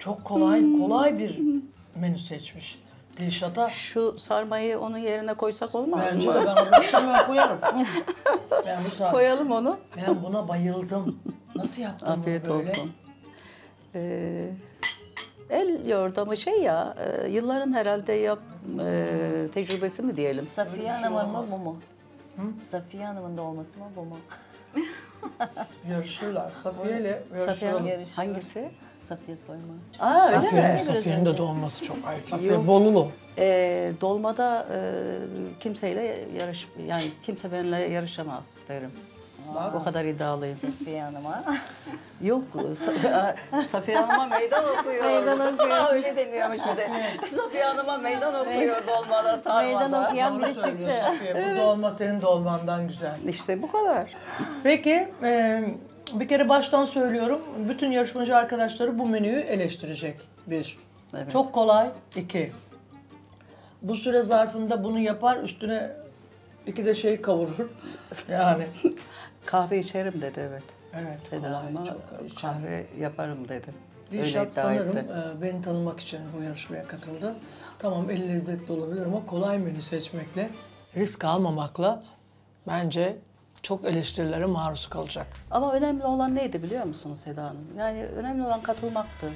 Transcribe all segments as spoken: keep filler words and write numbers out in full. Çok kolay, kolay bir menü seçmiş. Dilşat'a. Şu sarmayı onun yerine koysak olmaz mı? Bence de ben onu hemen koyarım. Ben bu koyalım onu. Ben buna bayıldım. Nasıl yaptın bunu böyle? Afiyet olsun. Ee, el yordamı şey ya, yılların herhalde yap, e, tecrübesi mi diyelim? Safiye Hanım'ın mı bu mu? Hı? Safiye Hanım'ın da olması mı bu mu? Yarışıyorlar. Safiye ile yarışıyorlar. Hangisi? Safiye Soylu. Aa, Safiye, öyle mi? Safiye'nin de dolması çok ayrı. Safiye Bonulu. E, dolmada e, kimseyle yarış, yani kimse benimle yarışamaz derim. Aa, o kadar iddialıyım. Safiye Hanım'a. Yok, Safiye Hanım'a meydan okuyor. Meydan okuyor. Öyle deniyor şimdi. Safiye Hanım'a meydan okuyor dolmada, sarmada. Meydan okuyan biri çıktı. Safiye, bu dolma senin dolmandan güzel. İşte bu kadar. Peki, e, bir kere baştan söylüyorum. Bütün yarışmacı arkadaşları bu menüyü eleştirecek. Bir, evet. Çok kolay. İki, bu süre zarfında bunu yapar, üstüne iki de şey kavurur. Yani... Kahve içerim dedi, evet. Evet, Seda kolay, çok kahve içerim. Yaparım dedi. Dilşat sanırım etti. Beni tanımak için bu yarışmaya katıldı. Tamam, eli lezzetli olabilir ama kolay menü seçmekle, risk almamakla bence çok eleştirilere maruz kalacak. Ama önemli olan neydi biliyor musunuz Seda Hanım? Yani önemli olan katılmaktı.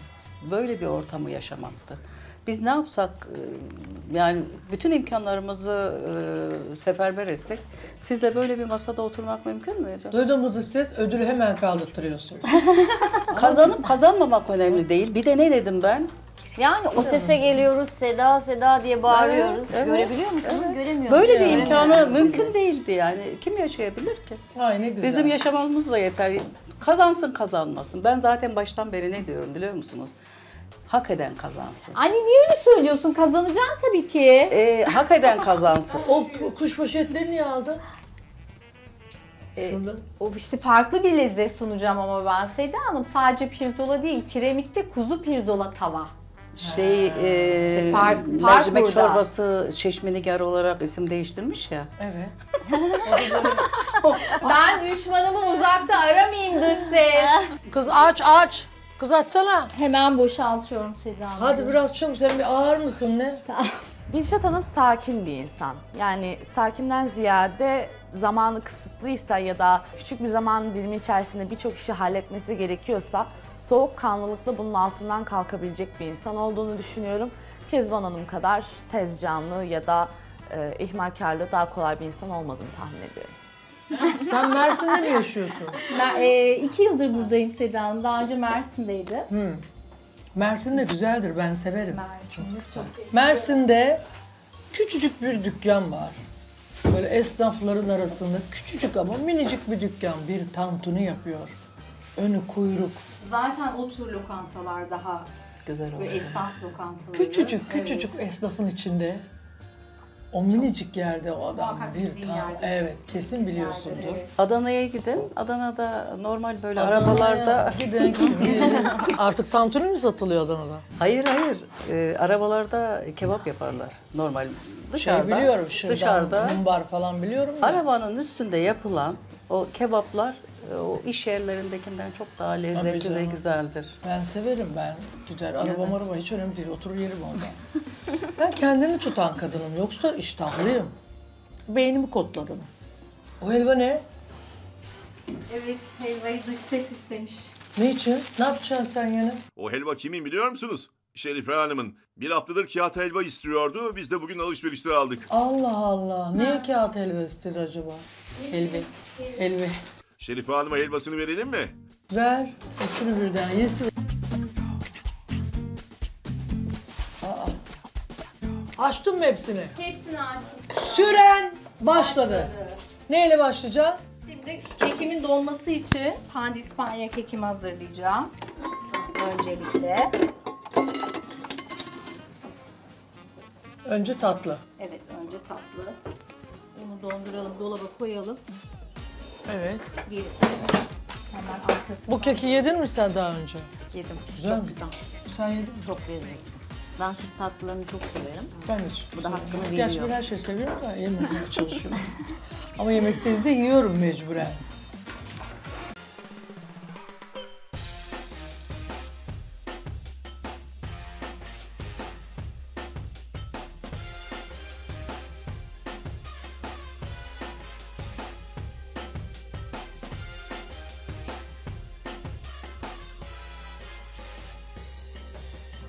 Böyle bir ortamı yaşamaktı. Biz ne yapsak, yani bütün imkanlarımızı e, seferber etsek, sizle böyle bir masada oturmak mümkün müydü? Duyduğumuzu siz ödülü hemen kaldırtıyorsunuz. Kazanıp kazanmamak önemli değil. Bir de ne dedim ben? Yani o sese geliyoruz, Seda Seda diye bağırıyoruz. Evet, görebiliyor musunuz? Evet. Göremiyoruz. Böyle bir yani imkanı mümkün değildi yani. Kim yaşayabilir ki? Ay ne güzel. Bizim yaşamamız da yeter. Kazansın kazanmasın. Ben zaten baştan beri ne diyorum biliyor musunuz? Hak eden kazansın. Anne niye öyle söylüyorsun? Kazanacaksın tabii ki. Ee, hak eden kazansın. O kuşbaşı etleri niye aldın? Ee, o işte farklı bir lezzet sunacağım ama ben Seda Hanım. Sadece pirzola değil, kiremitte kuzu pirzola tava. Şey, e, işte fark, mercimek çorbası çeşmenigar olarak isim değiştirmiş ya. Evet. Ben düşmanımı uzakta aramayayımdır siz. Kız aç aç. Kız açsana. Hemen boşaltıyorum Seda Hanım. Hadi biraz çabuk, sen bir ağır mısın ne? Dilşat Hanım sakin bir insan. Yani sakinden ziyade zamanı kısıtlıysa ya da küçük bir zaman dilimi içerisinde birçok işi halletmesi gerekiyorsa soğukkanlılıkla bunun altından kalkabilecek bir insan olduğunu düşünüyorum. Kezban Hanım kadar tez canlı ya da e, ihmalkarlı, daha kolay bir insan olmadığını tahmin ediyorum. Sen Mersin'de mi yaşıyorsun? Ben e, iki yıldır buradayım Seda Hanım. Daha önce Mersin'deydi. Hmm. Mersin de güzeldir, ben severim. Mersin çok çok Mersin'de küçücük bir dükkan var. Böyle esnafların arasında küçücük ama minicik bir dükkan. Bir tantuni yapıyor. Önü kuyruk. Zaten o tür lokantalar daha güzel oluyor. Esnaf lokantaları. Küçücük küçücük evet. Esnafın içinde. O minicik yerde o adam bir tam, evet kesin biliyorsundur. Adana'ya gidin, Adana'da normal böyle Adana'ya arabalarda... Gidin, gidin. Artık tantuni mi satılıyor Adana'da? Hayır hayır, ee, arabalarda kebap yaparlar normal. Dışarıda, şey biliyorum, şuradan dışarıda, mumbar falan biliyorum da. Arabanın üstünde yapılan o kebaplar o iş yerlerindekinden çok daha lezzetli ve güzeldir. Ben severim ben, güzel. Araba evet. Maraba hiç önemli değil, oturur yerim orada. Ben kendini tutan kadınım, yoksa iştahlıyım. Beynimi kodladım. O helva ne? Evet, helvayı dış ses istemiş. Niçin? Ne yapacaksın sen yine? O helva kimin biliyor musunuz? Şerife Hanım'ın. Bir haftadır kağıt helva istiyordu, biz de bugün alışverişte aldık. Allah Allah, niye ha. Kağıt helva istedi acaba? Helva, helva. Şerife Hanım'a helvasını verelim mi? Ver, hepsini birden yesin. Açtın mı hepsini? Hepsini açtım. Süren başladı. başladı. Neyle başlayacağım? Şimdi kekimin dolması için pandispanya kekimi hazırlayacağım. Öncelikle. Önce tatlı. Evet, önce tatlı. Bunu donduralım, dolaba koyalım. Evet. Gerisi. Hemen arkasına. Bu keki yedin mi sen daha önce? Yedim. Güzel mi? Güzel. Sen yedin mi? Çok lezzetli. Ben süt tatlılarını çok severim. Ben de süt tatlılarını. Bu da hakkını veriyor. Gerçi ben her şeyi seviyorum da yememeye çalışıyorum. Ama yemekteyiz de yiyorum mecburen.